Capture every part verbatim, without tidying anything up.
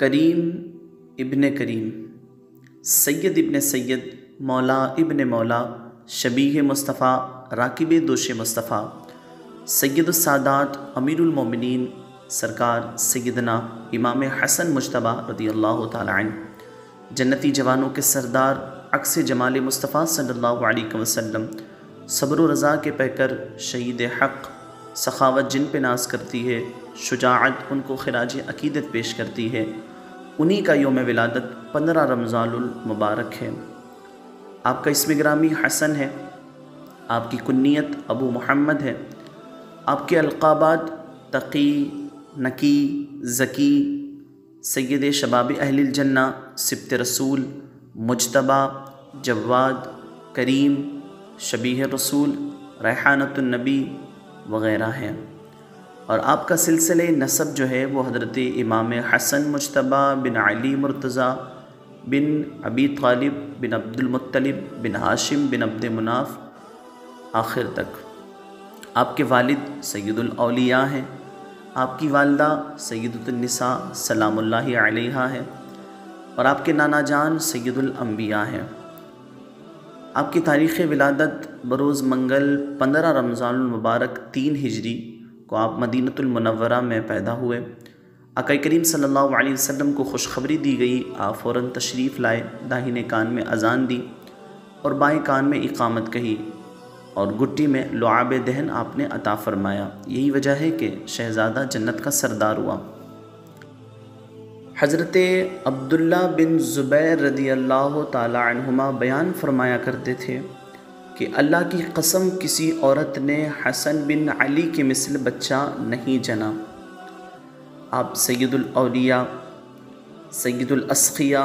करीम इब्ने करीम, सैयद इब्ने सैयद, मौला इब्ने मौला, शबीह मुस्तफ़ा, राकिब दोष मुस्तफ़ा, सैयदुस्सादात अमीरुल मोमिनीन सरकार सैयदना इमाम हसन मुज्तबा रदियल्लाहु ताला अन्हु, जन्नती जवानों के सरदार अक्स जमाल मुस्तफ़ा सल्लल्लाहु अलैहि वसल्लम, सब्र व रज़ा के पैकर शहीद हक़, सखावत जिन पे नाज करती है, शुजाअत उनको खिराज अकीदत पेश करती है। उन्हीं का योम विलादत पंद्रह रमज़ानुल मुबारक है। आपका इसमें ग्रामी हसन है, आपकी कुन्नियत अबू मोहम्मद है, आपके अलक़ाबात तकी, नकी, ज़की, सैयद शबाब अहलिल जन्ना, सिब्त रसूल, मुज्तबा, जवाद, करीम, शबीह रसूल, रैहानतुन नबी वग़ैरह हैं। और आपका सिलसिले नसब जो है वो हज़रत इमाम हसन मुज्तबा बिन अली मुर्तज़ा बिन अबी तालिब बिन अब्दुल मुत्तलिब बिन हाशिम बिन अब्द मुनाफ आखिर तक। आपके वालिद सैयदुल औलिया हैं, आपकी वालदा सैयदतुन निसा सलामुल्लाहि अलैहा हैं, और आपके नाना जान सैयदुल अंबिया हैं। आपकी तारीख़ विलादत बरोज़ मंगल पंद्रह रमज़ानुल मुबारक तीन हिजरी को आप मदीनतुल मुनव्वरा में पैदा हुए। आका करीम सल्लल्लाहु अलैहि वसल्लम को खुशखबरी दी गई, आप फ़ौरन तशरीफ़ लाए, दाहिने कान में अजान दी और बाएं कान में इकामत कही और गुट्टी में लुआब दहन आपने अता फरमाया। यही वजह है कि शहज़ादा जन्नत का सरदार हुआ। हज़रत अब्दुल्ला बिन ज़ुबैर रदियल्लाहु ताला अन्हुमा बयान फरमाया करते थे कि अल्लाह की कसम, किसी औरत ने हसन बिन अली के मिसल बच्चा नहीं जना। आप सैयदुल औलिया, सैयदुल अस्किया,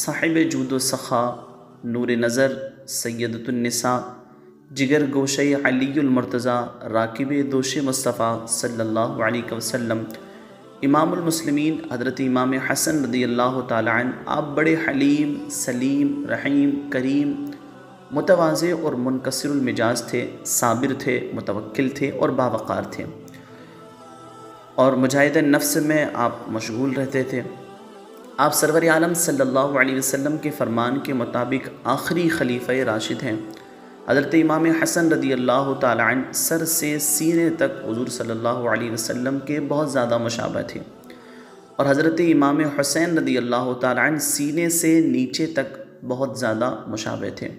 साहिब जूद व सखा, नूर नज़र, सैयदतुन निसा, जिगर गोशे अलीउल मुर्तज़ा, राकिब दोशे मुस्तफ़ा सल्लल्लाहु अलैहि वसल्लम, इमामुल मुस्लिमीन हज़रत इमाम हसन रदियल्लाहु ताला अन्हु। आप बड़े हलीम, सलीम, रहीम, करीम, मुतवाज़े और मुनकसिरुल मिजाज थे, साबिर थे, मुतवक्किल थे और बावक़ार थे, और मुजाहिदे नफ्स में आप मशगूल रहते थे। आप सरवर आलम सल्लल्लाहु अलैहि वसल्लम के फरमान के मुताबिक आखिरी खलीफा राशिद हैं। हज़रत इमाम हसन रदियल्लाहु ताला अन्हु सर से सीने तक हुज़ूर सल्लल्लाहु अलैहि वसल्लम के बहुत ज़्यादा मुशाबह थे, और हज़रत इमाम हुसैन रदियल्लाहु ताला अन्हु सीने से नीचे तक बहुत ज़्यादा मुशाबह थे।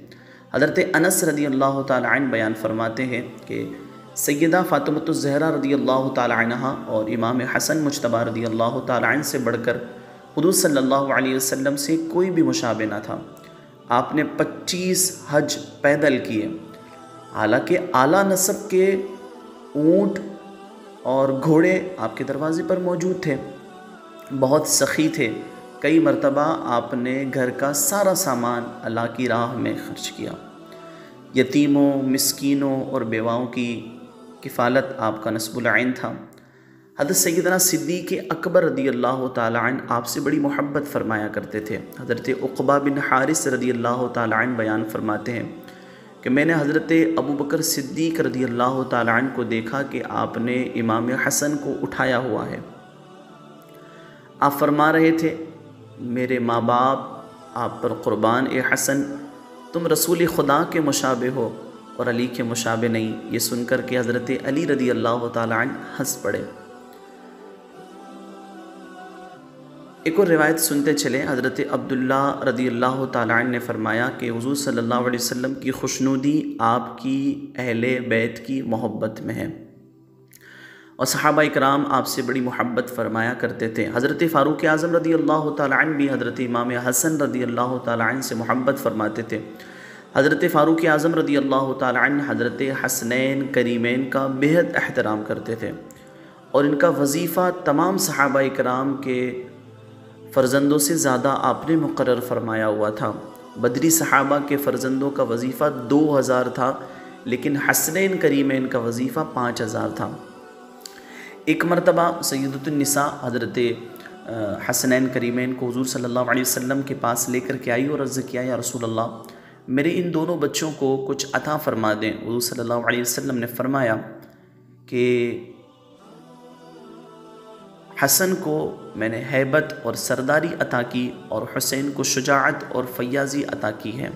हज़रत अनस रदियल्लाहु ताला अन्हु बयान फरमाते हैं कि सैयदा फ़ातिमतुज़ ज़हरा रदियल्लाहु ताला अन्हा और इमाम हसन मुज्तबा रदियल्लाहु ताला अन्हु से बढ़कर हुज़ूर सल्लल्लाहु अलैहि वसल्लम से कोई भी मुशाबह न था। आपने पच्चीस हज पैदल किए, हालांकि आला नस्ब के ऊँट और घोड़े आपके दरवाजे पर मौजूद थे, बहुत सखी थे। कई मरतबा आपने घर का सारा सामान अल्लाह की राह में खर्च किया। यतीमों, मिस्कीनों और बेवाओं की किफ़ालत आपका नस्बुल ऐन था। हज़रत सैयदना सिद्दीक़ अकबर रदियल्लाहु ताला अन्हु आपसे बड़ी मोहब्बत फरमाया करते थे। हज़रत उक़बा बिन हारिस रदियल्लाहु ताला अन्हु बयान फरमाते हैं कि मैंने हज़रत अबू बकर सिद्दीक़ रदियल्लाहु ताला अन्हु को देखा कि आपने इमाम हसन को उठाया हुआ है। आप फरमा रहे थे, मेरे माँ बाप आप पर क़ुरबान ए हसन, तुम रसूल खुदा के मुशाबे हो और अली के मुशाबे नहीं। ये सुनकर के हज़रत अली रदियल्लाहु ताला अन्हु हंस पड़े। एक और रिवायत सुनते चले। हज़रत अब्दुल्ला रदियल्लाहु ताला अन्हु ने फरमाया कि हुज़ूर सल्लल्लाहु अलैहि वसल्लम की खुशनुदी आपकी अहले बैत की मोहब्बत में है, और सहाबा इकराम आपसे बड़ी मोहब्बत फरमाया करते थे। हज़रत फ़ारूक आज़म रदियल्लाहु ताला अन्हु भी हज़रत इमाम हसन रदियल्लाहु ताला अन्हु से मोहब्बत फरमाते थे। हज़रत फ़ारूक आज़म रदियल्लाहु ताला अन्हु हज़रत हसनैन करीमैन का बेहद एहतराम करते थे, और इनका वजीफ़ा तमाम सहाबा इकराम के फ़र्जंदों से ज़्यादा आपने मुकर्रर फरमाया हुआ था। बदरी सहाबा के फ़र्जंदों का वजीफ़ा दो हज़ार था, लेकिन हसनैन करीमैन का वजीफ़ा पाँच हज़ार था। एक मरतबा सैयदतुन निसा हज़रत हसनैन करीमैन को हुज़ूर सल्लल्लाहु अलैहि वसल्लम के पास लेकर के आई और अर्ज़ किया, या रसूल अल्लाह, मेरे इन दोनों बच्चों को कुछ अता फ़रमा दें। हुज़ूर सल्लल्लाहु अलैहि वसल्लम ने फ़रमाया कि हसन को मैंने हैबत और सरदारी अता की और हुसैन को शुजाअत और फयाजी अता की है।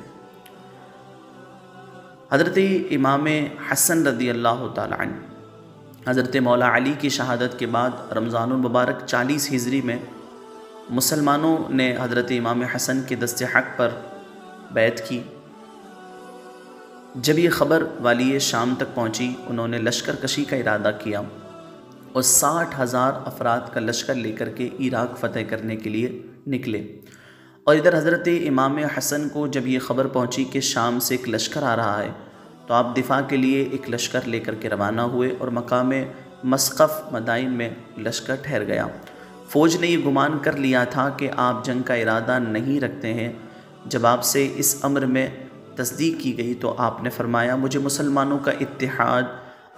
हज़रत इमाम हसन रदी अल्लाह ताला अन्हु हज़रत मौला अली की शहादत के बाद रमज़ानुल मुबारक चालीस हिजरी में मुसलमानों ने हज़रत इमाम हसन के दस्ते हक़ पर बैत की। जब ये ख़बर वाली शाम तक पहुँची, उन्होंने लश्कर कशी का इरादा किया और साठ हज़ार अफराद का लश्कर लेकर के इराक़ फ़तेह करने के लिए निकले। और इधर हज़रत इमाम हसन को जब ये ख़बर पहुंची कि शाम से एक लश्कर आ रहा है, तो आप दिफा के लिए एक लश्कर लेकर के रवाना हुए और मकाम मस्कफ़ मदाइन में लश्कर ठहर गया। फ़ौज ने ये गुमान कर लिया था कि आप जंग का इरादा नहीं रखते हैं। जब आपसे इस अम्र में तस्दीक की गई तो आपने फरमाया, मुझे मुसलमानों का इत्तेहाद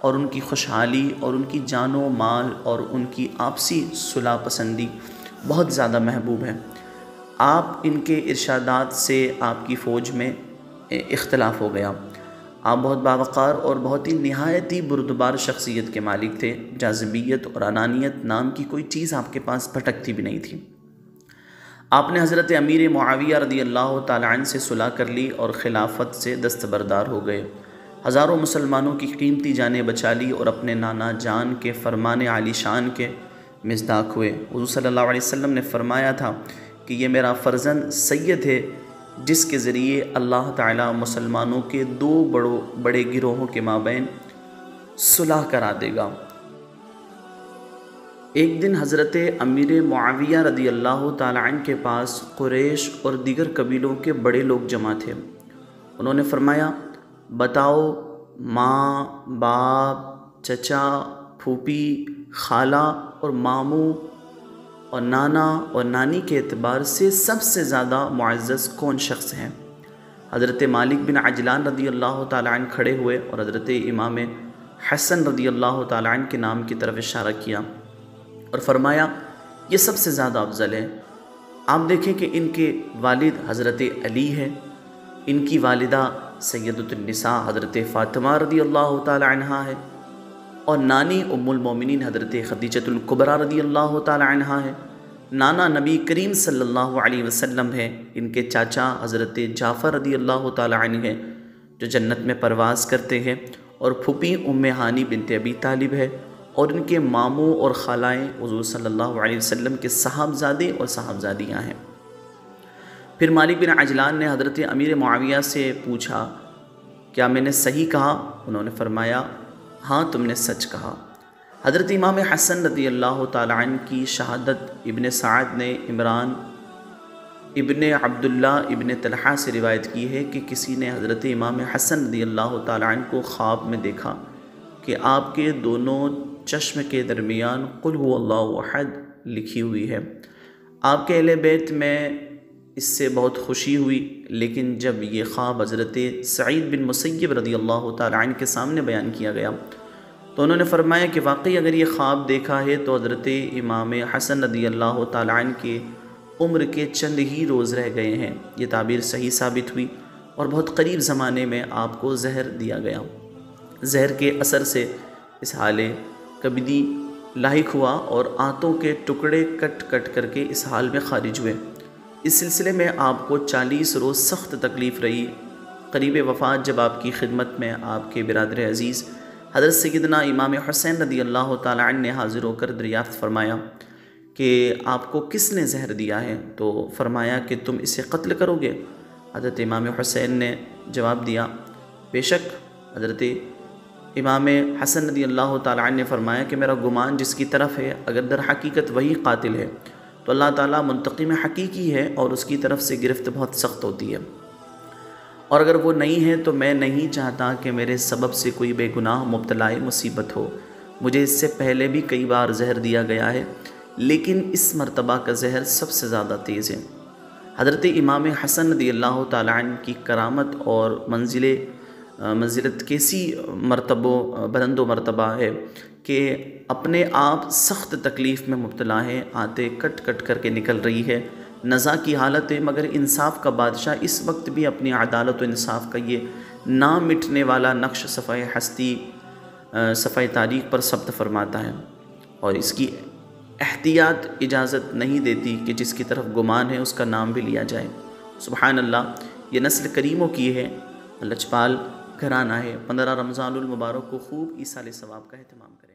और उनकी खुशहाली और उनकी जानो माल और उनकी आपसी सुलह पसंदी बहुत ज़्यादा महबूब है। आप इनके इरशादात से आपकी फ़ौज में इख्तलाफ हो गया। आप बहुत बावक़ार और बहुत ही नहायत ही बुरदबार शख्सियत के मालिक थे। जाज़बियत और अनानियत नाम की कोई चीज़ आपके पास भटकती भी नहीं थी। आपने हज़रत अमीर मुआविया रदी अल्लाह ताला अन्हु से सुलह कर ली और खिलाफत से दस्तबरदार हो गए। हज़ारों मुसलमानों की कीमती जानें बचा ली और अपने नाना जान के फरमान आलीशान के मिसदाक हुए। हुज़ूर सल्लल्लाहु अलैहि वसल्लम ने फ़रमाया था कि ये मेरा फ़र्जंद सैयद है जिसके ज़रिए अल्लाह ताला मुसलमानों के दो बड़ो बड़े गिरोहों के माबैन सुलह करा देगा। एक दिन हज़रत अमीर मुआविया रदी अल्लाह ताला अन्हु के पास कुरैश और दीगर कबीलों के बड़े लोग जमा थे। उन्होंने फ़रमाया, बताओ माँ, बाप, चचा, फूफी, खाला और मामू और नाना और नानी के एतबार से सबसे ज़्यादा मुअज़्ज़ज़ कौन शख्स हैं? हज़रत मालिक बिन अजलान रदी अल्लाह ताला अन्हु खड़े हुए और हज़रत इमाम हसन रदी अल्लाह ताला अन्हु के नाम की तरफ इशारा किया और फ़रमाया, ये सबसे ज़्यादा अफजल है। आप देखें कि इनके वालिद हज़रत अली हैं, इनकी वालिदा सैयदतुन्निसा हज़रत फ़ातिमा रदी अल्लाह ताला अन्हा है और नानी उम्मुल मोमिनीन हज़रत खदीजतुल कुबरा रदी अल्लाह ताला अन्हा है। नाना नबी करीम सल्लल्लाहु अलैहि वसल्लम है। इनके चाचा हज़रत जाफ़र रदी अल्लाह ताला अन्हु है जो जन्नत में परवास करते हैं और फूफी उम्मे हानी बिनत अबी तालिब है और इनके मामू और खालाएँ हुज़ूर सल्लल्लाहु अलैहि वसल्लम के साहबजादे और साहबजादियाँ हैं। फिर मालिक बिन अजलान ने हज़रत अमीर मुआविया से पूछा, क्या मैंने सही कहा? उन्होंने फ़रमाया, हाँ, तुमने सच कहा। हज़रत इमाम हसन रदी अल्लाह ताला अन्हु की शहादत इब्न साद ने इमरान इब्न अब्दुल्ला इब्न तलहा से रिवायत की है कि किसी ने हज़रत इमाम हसन रदी अल्लाह ताला अन्हु को ख्वाब में देखा कि आपके दोनों चश्म के दरमियान कुल हु अल्लाहु अहद लिखी हुई है। आपके अहले बैत में इससे बहुत खुशी हुई, लेकिन जब ये ख्वाब हज़रत सईद बिन मुसैयब रदी अल्लाह ताला अन्हु के सामने बयान किया गया तो उन्होंने फरमाया कि वाकई अगर ये ख्वाब देखा है तो हज़रत इमाम हसन रदी अल्लाह ताला अन्हु के उम्र के चंद ही रोज़ रह गए हैं। ये ताबीर सही साबित हुई और बहुत करीब ज़माने में आपको जहर दिया गया। जहर के असर से इस हाल कब्दी लाहिक हुआ और आंतों के टुकड़े कट कट करके इस हाल में खारिज हुए। इस सिलसिले में आपको चालीस रोज़ सख्त तकलीफ़ रही। करीब वफ़ात जब आपकी खिदमत में आपके बिरादर अज़ीज़ हज़रत सय्यदना इमाम हुसैन रदी अल्लाह ताला अन्हु ने हाज़िर होकर दरियाफ़्त फ़रमाया कि आपको किसने जहर दिया है? तो फ़रमाया कि तुम इसे कत्ल करोगे? हज़रत इमाम हुसैन ने जवाब दिया, बेशक। हज़रत इमाम हसन रदी अल्लाह ताला अन्हु ने फ़रमाया कि मेरा गुमान जिसकी तरफ है, अगर दर हकीकत वही कातिल है तो अल्लाह ताला मुंतक़िम हकीकी है और उसकी तरफ़ से गिरफ्त बहुत सख्त होती है, और अगर वो नहीं है तो मैं नहीं चाहता कि मेरे सबब से कोई बेगुनाह मुब्तलाए मुसीबत हो। मुझे इससे पहले भी कई बार जहर दिया गया है, लेकिन इस मरतबा का जहर सबसे ज़्यादा तेज़ है। हज़रत इमाम हसन रदी अल्लाह ताला अन्हु की करामत और मंजिल मंजिलत कैसी मरतबो बुलंदो मरतबा है कि अपने आप सख्त तकलीफ़ में मुब्तला है। आते कट कट करके निकल रही है, नज़ा की हालत है, मगर इंसाफ का बादशाह इस वक्त भी अपनी अदालत और इंसाफ का ये ना मिटने वाला नक्श सफ़ाए हस्ती सफ़ाए तारीख पर सब्त फरमाता है। और इसकी एहतियात इजाज़त नहीं देती कि जिसकी तरफ गुमान है उसका नाम भी लिया जाए। सुबहान अल्लाह, ये नस्ल करीमों की है, लचपाल घराना है। पंद्रह रमज़ानुल मुबारक को खूब ईसाल सवाब का अहतमाम करें।